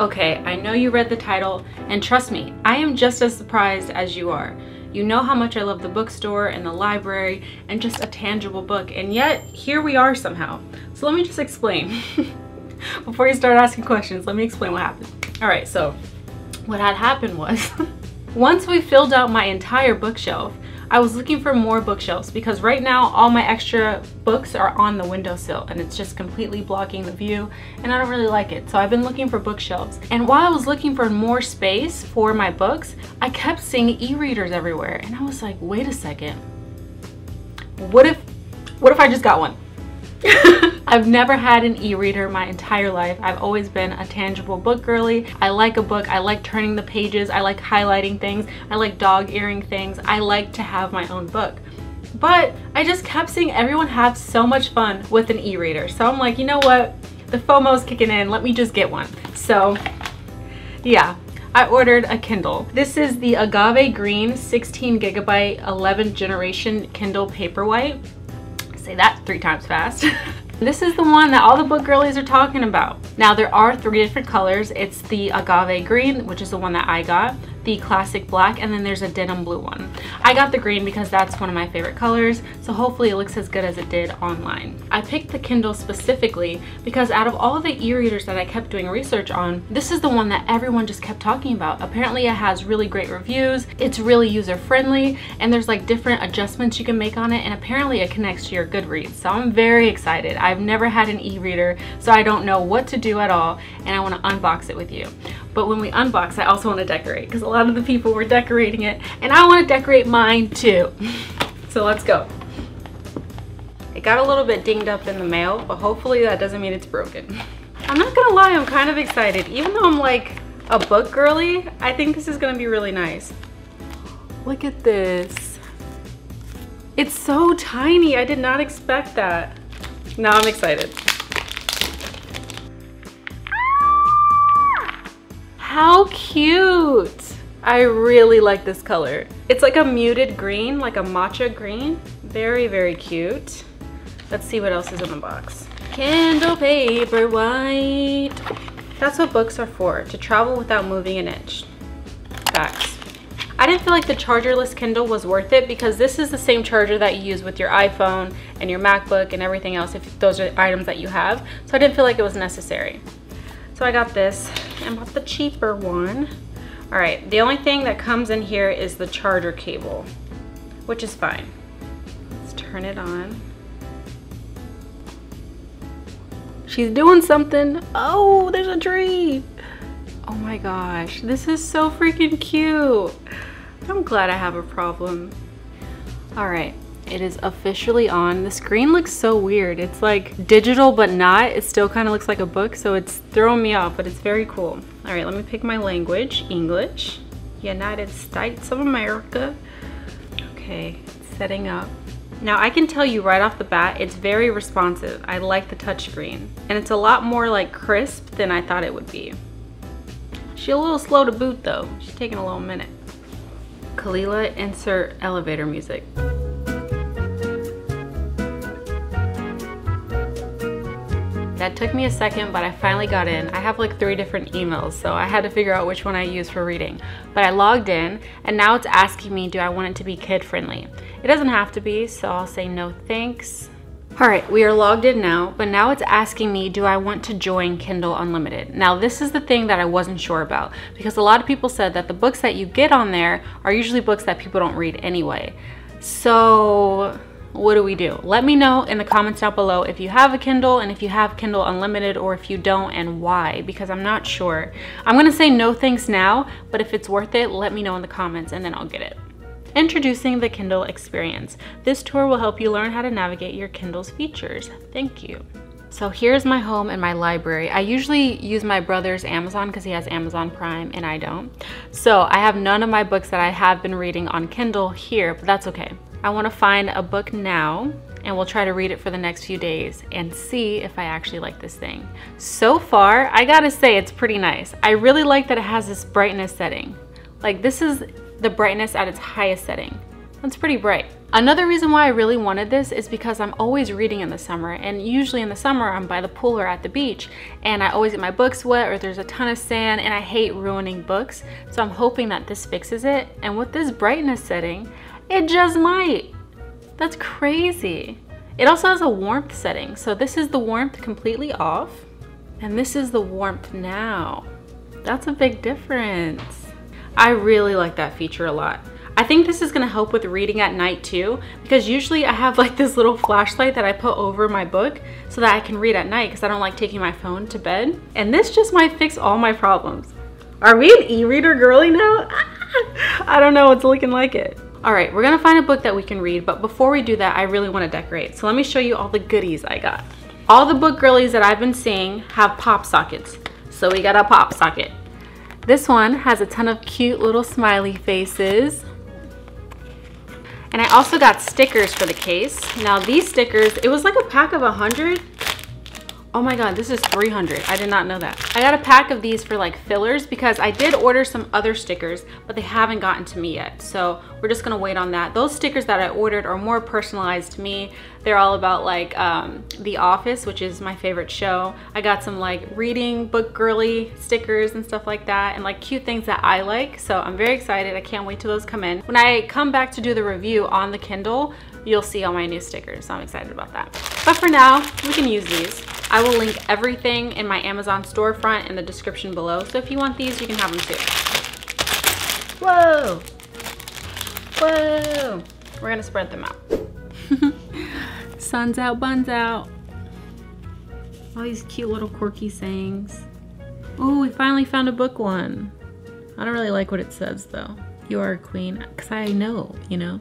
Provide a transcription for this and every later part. Okay, I know you read the title, and trust me, I am just as surprised as you are. You know how much I love the bookstore and the library and just a tangible book, and yet here we are somehow. So let me just explain. Before you start asking questions, let me explain what happened. All right, so what had happened was once we filled out my entire bookshelf, I was looking for more bookshelves because right now all my extra books are on the windowsill and it's just completely blocking the view and I don't really like it. So I've been looking for bookshelves, and while I was looking for more space for my books, I kept seeing e-readers everywhere, and I was like, wait a second, what if I just got one? I've never had an e-reader my entire life. I've always been a tangible book girly. I like a book. I like turning the pages. I like highlighting things. I like dog earing things. I like to have my own book. But I just kept seeing everyone have so much fun with an e-reader. So I'm like, you know what? The FOMO's kicking in. Let me just get one. So yeah, I ordered a Kindle. This is the Agave Green 16 gigabyte 11th generation Kindle Paperwhite. Say that 3 times fast. This is the one that all the book girlies are talking about. Now there are 3 different colors. It's the agave green, which is the one that I got, the classic black, and then there's a denim blue one. I got the green because that's one of my favorite colors, so hopefully it looks as good as it did online. I picked the Kindle specifically because out of all the e-readers that I kept doing research on, this is the one that everyone just kept talking about. Apparently it has really great reviews, it's really user-friendly, and there's like different adjustments you can make on it, and apparently it connects to your Goodreads, so I'm very excited. I've never had an e-reader, so I don't know what to do at all, and I want to unbox it with you. But when we unbox, I also want to decorate because a lot of the people were decorating it, and I want to decorate mine too. So let's go. It got a little bit dinged up in the mail, but hopefully that doesn't mean it's broken. I'm not gonna lie, I'm kind of excited. Even though I'm like a book girly, I think this is gonna be really nice. Look at this. It's so tiny. I did not expect that. Now I'm excited. Ah! How cute! I really like this color. It's like a muted green, like a matcha green. Very, very cute. Let's see what else is in the box. Kindle Paperwhite. That's what books are for, to travel without moving an inch. Facts. I didn't feel like the chargerless Kindle was worth it because this is the same charger that you use with your iPhone and your MacBook and everything else if those are items that you have. So I didn't feel like it was necessary. So I got this and bought the cheaper one. All right, the only thing that comes in here is the charger cable, which is fine. Let's turn it on. She's doing something. Oh, there's a tree. Oh my gosh, this is so freaking cute. I'm glad I have a problem. All right, it is officially on. The screen looks so weird. It's like digital, but not. It still kind of looks like a book, so it's throwing me off, but it's very cool. All right, let me pick my language, English, United States of America. Okay, setting up. Now I can tell you right off the bat, it's very responsive. I like the touchscreen, and it's a lot more like crisp than I thought it would be. She's a little slow to boot though. She's taking a little minute. Khalilah, insert elevator music. That took me a second, but I finally got in. I have like 3 different emails, so I had to figure out which one I use for reading. But I logged in, and now it's asking me, do I want it to be kid-friendly? It doesn't have to be, so I'll say no thanks. All right, we are logged in now, but now it's asking me, do I want to join Kindle Unlimited? Now, this is the thing that I wasn't sure about because a lot of people said that the books that you get on there are usually books that people don't read anyway. So what do we do? Let me know in the comments down below if you have a Kindle and if you have Kindle Unlimited, or if you don't and why, because I'm not sure. I'm gonna say no thanks now, but if it's worth it, let me know in the comments and then I'll get it. Introducing the Kindle experience. This tour will help you learn how to navigate your Kindle's features. Thank you. So here's my home and my library. I usually use my brother's Amazon because he has Amazon Prime and I don't. So I have none of my books that I have been reading on Kindle here, but that's okay. I want to find a book now and we'll try to read it for the next few days and see if I actually like this thing. So far, I gotta say it's pretty nice. I really like that it has this brightness setting. Like this is the brightness at its highest setting. That's pretty bright. Another reason why I really wanted this is because I'm always reading in the summer, and usually in the summer I'm by the pool or at the beach, and I always get my books wet or there's a ton of sand, and I hate ruining books. So I'm hoping that this fixes it, and with this brightness setting, it just might. That's crazy. It also has a warmth setting. So this is the warmth completely off, and this is the warmth now. That's a big difference. I really like that feature a lot. I think this is gonna help with reading at night too, because usually I have like this little flashlight that I put over my book so that I can read at night because I don't like taking my phone to bed. And this just might fix all my problems. Are we an e-reader girly now? I don't know, it's looking like it. All right, we're gonna find a book that we can read, but before we do that, I really wanna decorate. So let me show you all the goodies I got. All the book girlies that I've been seeing have pop sockets. So we got a pop socket. This one has a ton of cute little smiley faces. And I also got stickers for the case. Now these stickers, it was like a pack of 100. Oh my God, this is 300. I did not know that. I got a pack of these for like fillers because I did order some other stickers, but they haven't gotten to me yet. So we're just gonna wait on that. Those stickers that I ordered are more personalized to me. They're all about like The Office, which is my favorite show. I got some like reading book girly stickers and stuff like that, and like cute things that I like. So I'm very excited. I can't wait till those come in. When I come back to do the review on the Kindle, you'll see all my new stickers. So I'm excited about that. But for now, we can use these. I will link everything in my Amazon storefront in the description below. So if you want these, you can have them too. Whoa. Whoa. We're gonna spread them out. Sun's out, buns out. All these cute little quirky sayings. Ooh, we finally found a book one. I don't really like what it says though. You are a queen, because I know, you know?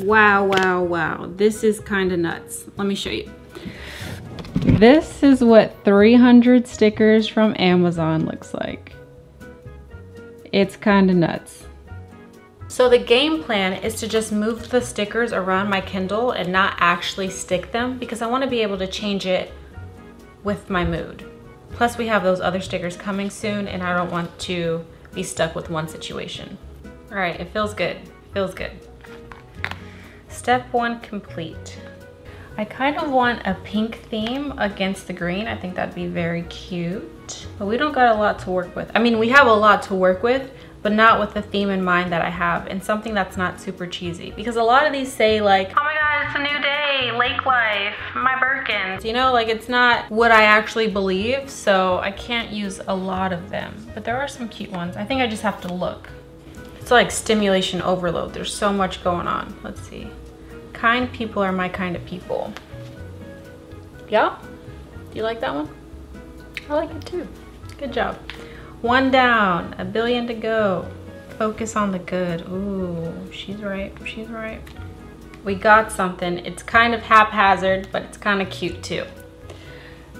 Wow, wow, wow. This is kind of nuts. Let me show you. This is what 300 stickers from Amazon looks like. It's kind of nuts. So the game plan is to just move the stickers around my Kindle and not actually stick them, because I want to be able to change it with my mood. Plus we have those other stickers coming soon, and I don't want to be stuck with one situation. All right, it feels good. Feels good. Step one complete. I kind of want a pink theme against the green. I think that'd be very cute. But we don't got a lot to work with. I mean, we have a lot to work with, but not with the theme in mind that I have, and something that's not super cheesy. Because a lot of these say like, oh my God, it's a new day, lake life, my Birkins. You know, like it's not what I actually believe, so I can't use a lot of them. But there are some cute ones. I think I just have to look. It's like stimulation overload. There's so much going on. Let's see. Kind people are my kind of people. Yeah? Do you like that one? I like it too. Good job. One down, a billion to go. Focus on the good. Ooh, she's right, she's right. We got something. It's kind of haphazard, but it's kind of cute too.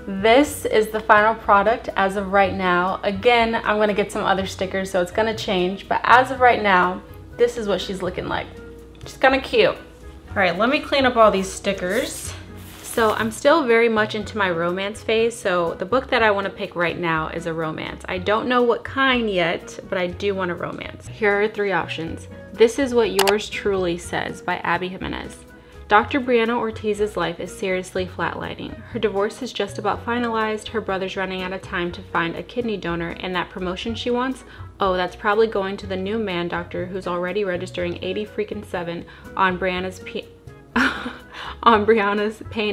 This is the final product as of right now. Again, I'm gonna get some other stickers, so it's gonna change, but as of right now, this is what she's looking like. She's kind of cute. All right, let me clean up all these stickers. So I'm still very much into my romance phase, so the book that I want to pick right now is a romance. I don't know what kind yet, but I do want a romance. Here are three options. This is what Yours Truly Says by Abby Jimenez. Dr. Brianna Ortiz's life is seriously flatlining. Her divorce is just about finalized, her brother's running out of time to find a kidney donor, and that promotion she wants, oh, that's probably going to the new man doctor who's already registering 87 on Brianna's pain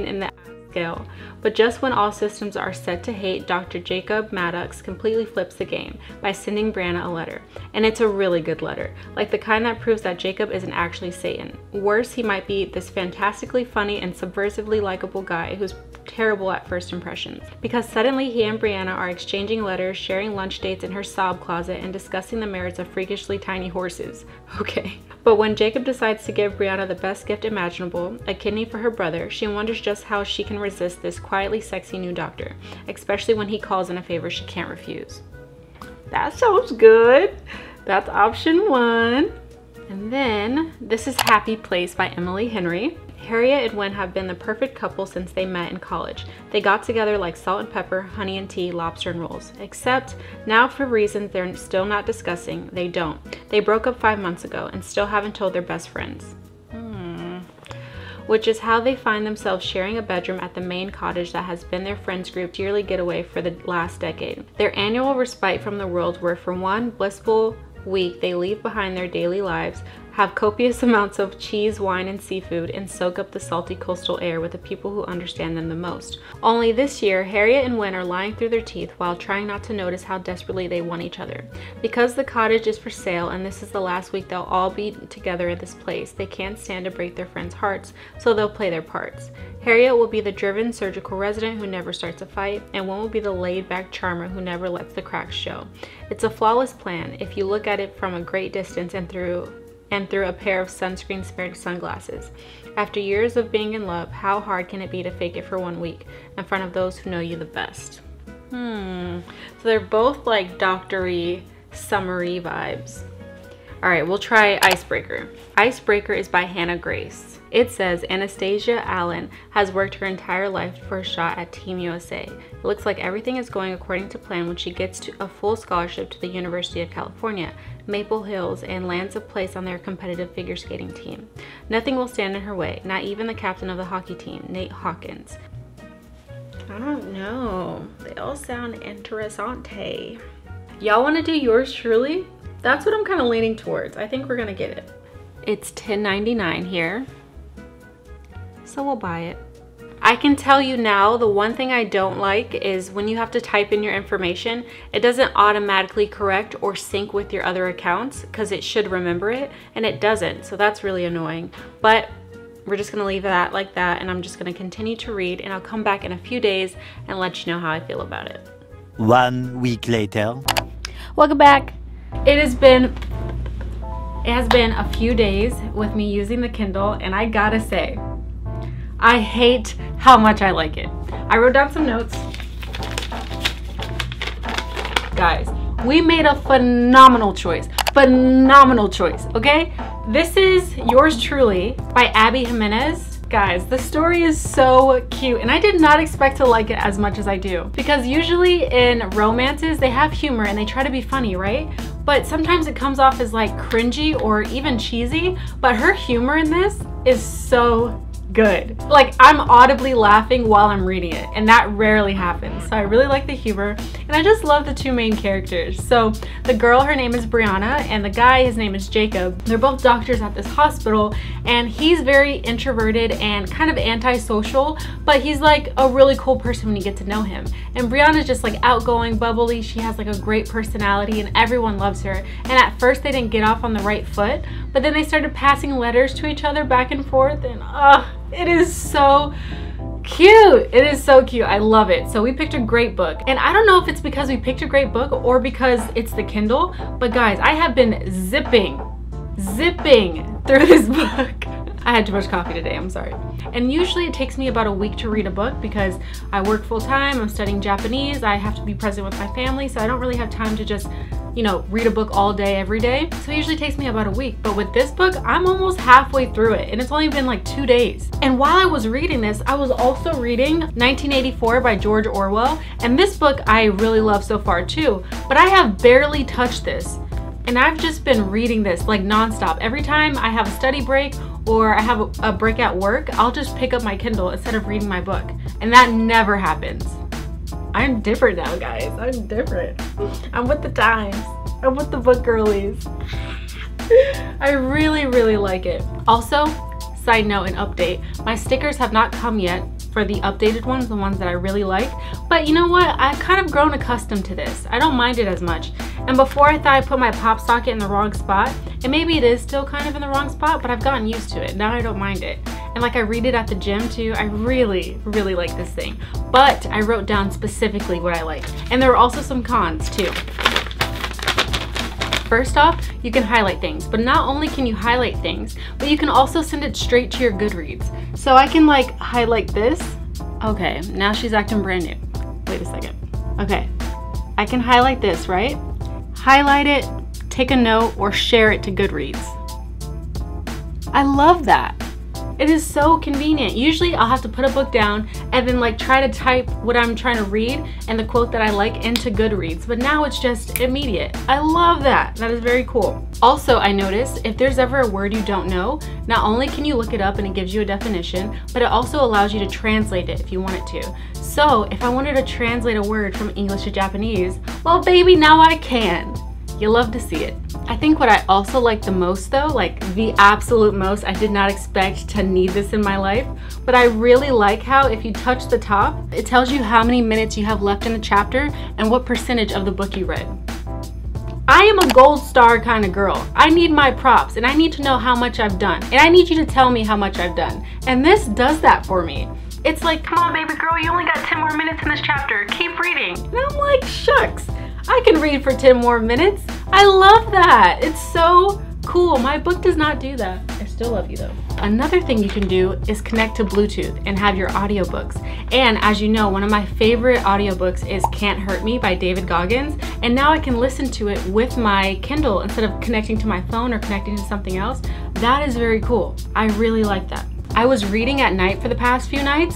in the ass scale. But just when all systems are set to hate, Dr. Jacob Maddox completely flips the game by sending Brianna a letter. And it's a really good letter, like the kind that proves that Jacob isn't actually Satan. Worse, he might be this fantastically funny and subversively likable guy who's terrible at first impressions. Because suddenly he and Brianna are exchanging letters, sharing lunch dates in her sob closet, and discussing the merits of freakishly tiny horses. Okay. But when Jacob decides to give Brianna the best gift imaginable, a kidney for her brother, she wonders just how she can resist this quietly sexy new doctor, especially when he calls in a favor she can't refuse. That sounds good. That's option one. And then this is Happy Place by Emily Henry. Harriet and Wen have been the perfect couple since they met in college. They got together like salt and pepper, honey and tea, lobster and rolls. Except now, for reasons they're still not discussing, they don't. They broke up 5 months ago and still haven't told their best friends. Which is how they find themselves sharing a bedroom at the main cottage that has been their friends group's yearly getaway for the last decade. Their annual respite from the world, where for one blissful week they leave behind their daily lives, have copious amounts of cheese, wine, and seafood, and soak up the salty coastal air with the people who understand them the most. Only this year, Harriet and Wen are lying through their teeth while trying not to notice how desperately they want each other. Because the cottage is for sale and this is the last week they'll all be together at this place, they can't stand to break their friends' hearts, so they'll play their parts. Harriet will be the driven surgical resident who never starts a fight, and Wen will be the laid-back charmer who never lets the cracks show. It's a flawless plan if you look at it from a great distance and through a pair of sunscreen-smeared sunglasses. After years of being in love, how hard can it be to fake it for 1 week in front of those who know you the best? So they're both like doctory, summery vibes. All right, we'll try Icebreaker. Icebreaker is by Hannah Grace. It says, Anastasia Allen has worked her entire life for a shot at Team USA. It looks like everything is going according to plan when she gets to a full scholarship to the University of California, Maple Hills, and lands a place on their competitive figure skating team. Nothing will stand in her way, not even the captain of the hockey team, Nate Hawkins. I don't know. They all sound interessante. Y'all want to do Yours Truly? That's what I'm kind of leaning towards. I think we're gonna get it. It's $10.99 here, so we'll buy it. I can tell you now, the one thing I don't like is when you have to type in your information, it doesn't automatically correct or sync with your other accounts, because it should remember it, and it doesn't, so that's really annoying. But we're just gonna leave that like that, and I'm just gonna continue to read, and I'll come back in a few days and let you know how I feel about it. 1 week later. Welcome back. It has been a few days with me using the Kindle, and I gotta say, I hate how much I like it. I wrote down some notes. Guys, we made a phenomenal choice. Phenomenal choice, okay? This is Yours Truly by Abby Jimenez. Guys, the story is so cute, and I did not expect to like it as much as I do, because usually in romances they have humor and they try to be funny, right? But sometimes it comes off as like cringy or even cheesy, but her humor in this is so good. Like, I'm audibly laughing while I'm reading it, and that rarely happens. So I really like the humor, and I just love the two main characters. So the girl, her name is Brianna, and the guy, his name is Jacob. They're both doctors at this hospital, and he's very introverted and kind of antisocial, but he's like a really cool person when you get to know him. And Brianna's just like outgoing, bubbly. She has like a great personality, and everyone loves her. And at first they didn't get off on the right foot, but then they started passing letters to each other back and forth, and it is so cute. It is so cute. I love it. So we picked a great book. And I don't know if it's because we picked a great book or because it's the Kindle, but guys, I have been zipping through this book. I had too much coffee today, I'm sorry. And usually it takes me about a week to read a book, because I work full time, I'm studying Japanese, I have to be present with my family, so I don't really have time to just, you know, read a book all day, every day. So it usually takes me about a week, but with this book, I'm almost halfway through it, and it's only been like 2 days. And while I was reading this, I was also reading 1984 by George Orwell, and this book I really love so far too, but I have barely touched this. And I've just been reading this like nonstop. Every time I have a study break or I have a break at work, I'll just pick up my Kindle instead of reading my book. And that never happens. I'm different now, guys. I'm different. I'm with the times. I'm with the book girlies. I really, really like it. Also, side note and update, my stickers have not come yet for the updated ones, the ones that I really like. But you know what? I've kind of grown accustomed to this. I don't mind it as much. And before, I thought I put my pop socket in the wrong spot, and maybe it is still kind of in the wrong spot, but I've gotten used to it. Now I don't mind it. And like, I read it at the gym too. I really, really like this thing. But I wrote down specifically what I like. And there were also some cons too. First off, you can highlight things, but not only can you highlight things, but you can also send it straight to your Goodreads. So I can like highlight this. Okay, now she's acting brand new. Wait a second. Okay, I can highlight this, right? Highlight it, take a note, or share it to Goodreads. I love that. It is so convenient. Usually I'll have to put a book down and then like try to type what I'm trying to read and the quote that I like into Goodreads, but now it's just immediate. I love that. That is very cool. Also, I noticed if there's ever a word you don't know, not only can you look it up and it gives you a definition, but it also allows you to translate it if you want it to. So if I wanted to translate a word from English to Japanese, well baby, now I can. You love to see it. I think what I also like the most though, like the absolute most, I did not expect to need this in my life, but I really like how if you touch the top, it tells you how many minutes you have left in the chapter and what percentage of the book you read. I am a gold star kind of girl. I need my props and I need to know how much I've done. And I need you to tell me how much I've done. And this does that for me. It's like, come on baby girl, you only got 10 more minutes in this chapter. Keep reading. And I'm like, shucks. I can read for 10 more minutes. I love that. It's so cool. My book does not do that. I still love you though. Another thing you can do is connect to Bluetooth and have your audiobooks. And as you know, one of my favorite audiobooks is Can't Hurt Me by David Goggins. And now I can listen to it with my Kindle instead of connecting to my phone or connecting to something else. That is very cool. I really like that. I was reading at night for the past few nights.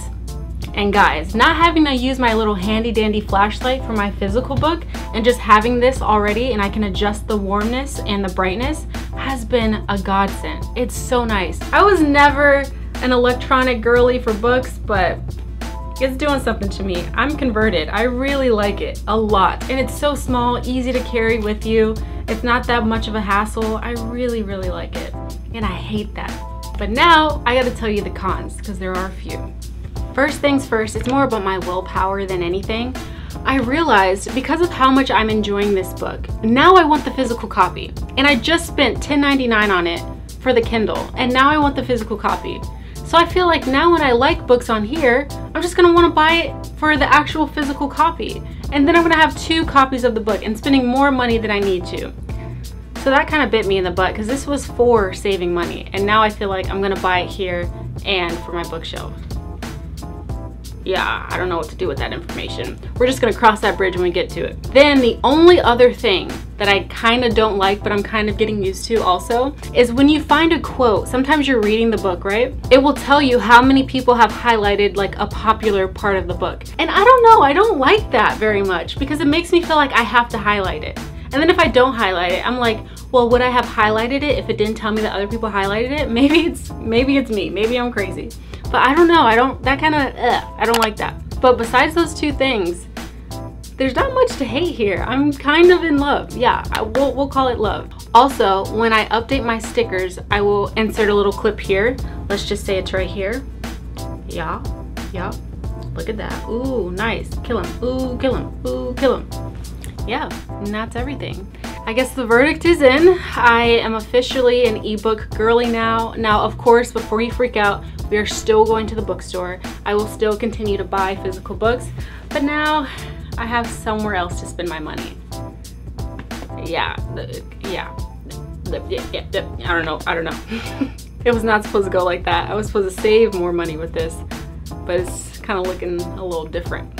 And guys, not having to use my little handy dandy flashlight for my physical book and just having this already and I can adjust the warmness and the brightness has been a godsend. It's so nice. I was never an electronic girly for books, but it's doing something to me. I'm converted. I really like it a lot. And it's so small, easy to carry with you. It's not that much of a hassle. I really, really like it. And I hate that. But now I gotta tell you the cons because there are a few. First things first, it's more about my willpower than anything. I realized because of how much I'm enjoying this book, now I want the physical copy. And I just spent $10.99 on it for the Kindle, and now I want the physical copy. So I feel like now when I like books on here, I'm just gonna wanna buy it for the actual physical copy. And then I'm gonna have two copies of the book and spending more money than I need to. So that kind of bit me in the butt because this was for saving money. And now I feel like I'm gonna buy it here and for my bookshelf. Yeah, I don't know what to do with that information. We're just gonna cross that bridge when we get to it. Then the only other thing that I kind of don't like, but I'm kind of getting used to also, is when you find a quote, sometimes you're reading the book, right? It will tell you how many people have highlighted like a popular part of the book. And I don't know, I don't like that very much because it makes me feel like I have to highlight it. And then if I don't highlight it, I'm like, well, would I have highlighted it if it didn't tell me that other people highlighted it? Maybe it's me, maybe I'm crazy. But I don't know, I don't like that. But besides those two things, there's not much to hate here. I'm kind of in love. Yeah, we'll call it love. Also, when I update my stickers, I will insert a little clip here. Let's just say it's right here. Yeah, yeah, look at that. Ooh, nice, kill him, ooh, kill him, ooh, kill him. Yeah, and that's everything. I guess the verdict is in. I am officially an ebook girly now. Now, of course, before you freak out, we are still going to the bookstore. I will still continue to buy physical books, but now I have somewhere else to spend my money. I don't know. It was not supposed to go like that. I was supposed to save more money with this, but it's kind of looking a little different.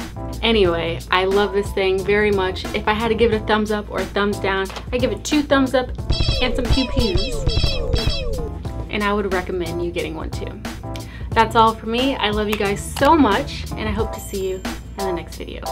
Anyway, I love this thing very much. If I had to give it a thumbs up or a thumbs down, I give it 2 thumbs up and some pew pews. And I would recommend you getting one too. That's all for me. I love you guys so much and I hope to see you in the next video.